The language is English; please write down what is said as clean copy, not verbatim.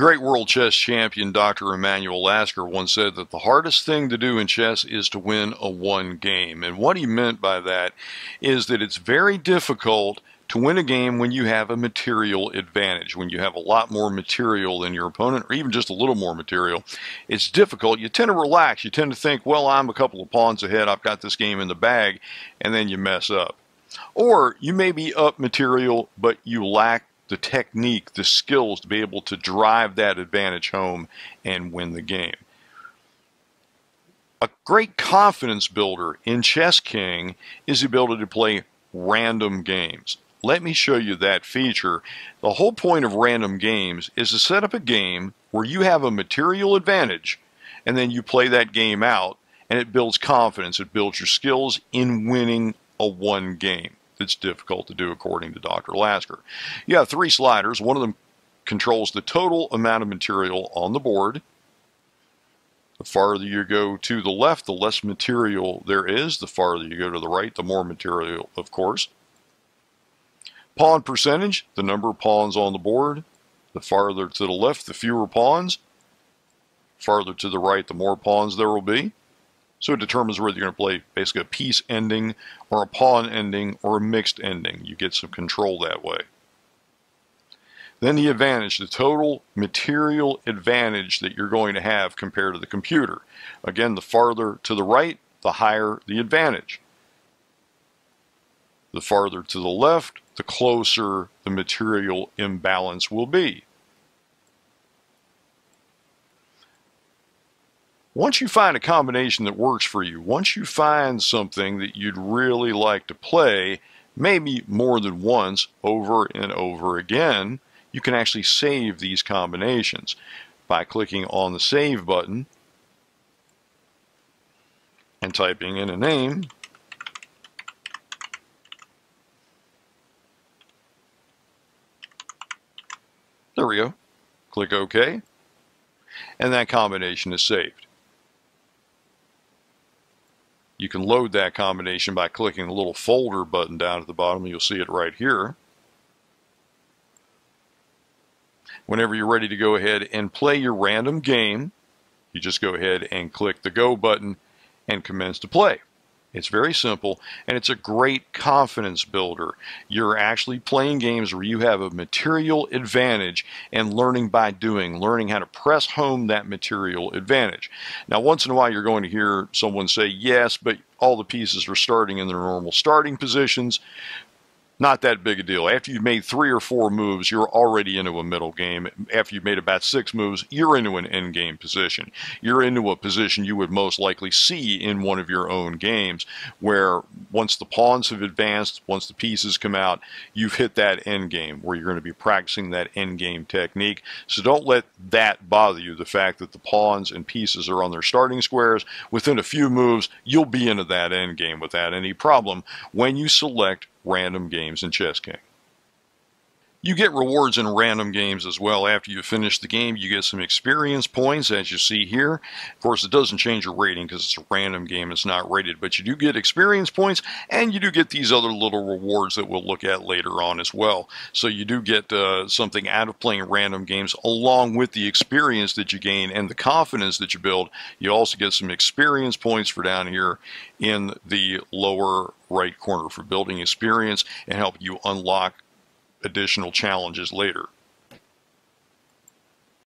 The great world chess champion Dr. Emanuel Lasker once said that the hardest thing to do in chess is to win a one game. And what he meant by that is that it's very difficult to win a game when you have a material advantage, when you have a lot more material than your opponent, or even just a little more material. It's difficult. You tend to relax. You tend to think, well, I'm a couple of pawns ahead. I've got this game in the bag. And then you mess up. Or you may be up material, but you lack the technique, the skills to be able to drive that advantage home and win the game. A great confidence builder in Chess King is the ability to play random games. Let me show you that feature. The whole point of random games is to set up a game where you have a material advantage, and then you play that game out, and it builds confidence. It builds your skills in winning a one game. It's difficult to do, according to Dr. Lasker. You have three sliders. One of them controls the total amount of material on the board. The farther you go to the left, the less material there is. The farther you go to the right, the more material, of course. Pawn percentage, the number of pawns on the board. The farther to the left, the fewer pawns. Farther to the right, the more pawns there will be. So it determines whether you're going to play basically a piece ending or a pawn ending or a mixed ending. You get some control that way. Then the advantage, the total material advantage that you're going to have compared to the computer. Again, the farther to the right, the higher the advantage. The farther to the left, the closer the material imbalance will be. Once you find a combination that works for you, once you find something that you'd really like to play, maybe more than once, over and over again, you can actually save these combinations by clicking on the Save button and typing in a name. There we go. Click OK. And that combination is saved. You can load that combination by clicking the little folder button down at the bottom. You'll see it right here. Whenever you're ready to go ahead and play your random game, you just go ahead and click the Go button and commence to play. It's very simple, and it's a great confidence builder. You're actually playing games where you have a material advantage and learning by doing, learning how to press home that material advantage. Now, once in a while, you're going to hear someone say, yes, but all the pieces are starting in their normal starting positions. Not that big a deal. After you've made 3 or 4 moves, you're already into a middle game. After you've made about 6 moves, you're into an end game position. You're into a position you would most likely see in one of your own games, where once the pawns have advanced, once the pieces come out, you've hit that end game where you're going to be practicing that end game technique. So don't let that bother you, the fact that the pawns and pieces are on their starting squares. Within a few moves, you'll be into that end game without any problem when you select random games in Chess King. You get rewards in random games as well. After you finish the game, you get some experience points, as you see here. Of course, it doesn't change your rating because it's a random game. It's not rated, but you do get experience points, and you do get these other little rewards that we'll look at later on as well. So you do get something out of playing random games, along with the experience that you gain and the confidence that you build. You also get some experience points for down here in the lower right corner for building experience and help you unlock additional challenges later.